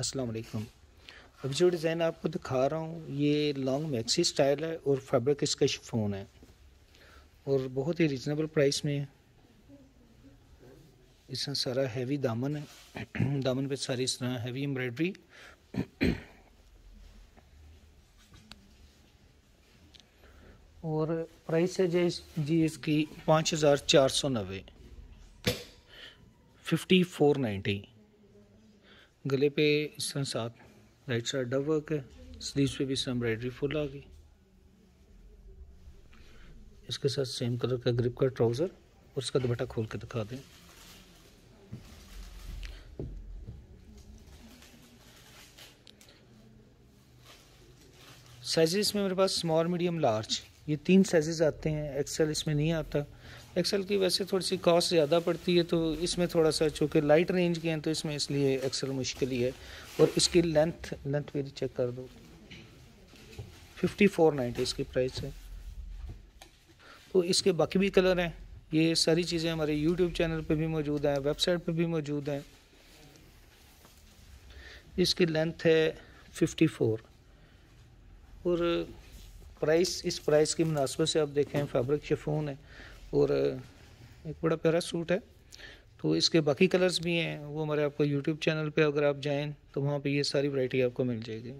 अस्सलाम वालेकुम। अभी जो डिज़ाइन आपको दिखा रहा हूँ ये लॉन्ग मैक्सी स्टाइल है और फैब्रिक इसका शिफॉन है और बहुत ही रिजनेबल प्राइस में है। इसमें सारा हैवी दामन है, दामन पे सारी इस तरह हैवी एम्ब्रॉयडरी और प्राइस है जी इसकी 5490 5490। गले पे इस तरह साथ राइट साइड डब वर्क है, स्लीव्स पे भी इस तरह एम्ब्रॉयडरी फुल आ गई। इसके साथ सेम कलर का ग्रिप का ट्राउज़र और उसका दुपट्टा खोल के दिखा दें। साइजेस में मेरे पास स्मॉल मीडियम लार्ज ये तीन साइजेस आते हैं, एक्सेल इसमें नहीं आता। एक्सेल की वैसे थोड़ी सी कॉस्ट ज़्यादा पड़ती है तो इसमें थोड़ा सा चूँकि लाइट रेंज के हैं तो इसमें इसलिए एक्सेल मुश्किल ही है। और इसकी लेंथ भी चेक कर दो 5490 इसकी प्राइस है। तो इसके बाकी भी कलर हैं, ये सारी चीज़ें हमारे यूट्यूब चैनल पे भी मौजूद हैं, वेबसाइट पे भी मौजूद हैं। इसकी लेंथ है 54 और प्राइस इस प्राइस की मुनासबत से आप देखें फैब्रिक शिफॉन है और एक बड़ा प्यारा सूट है। तो इसके बाकी कलर्स भी हैं, वो हमारे आपको यूट्यूब चैनल पे अगर आप जाएँ तो वहाँ पे ये सारी वैरायटी आपको मिल जाएगी।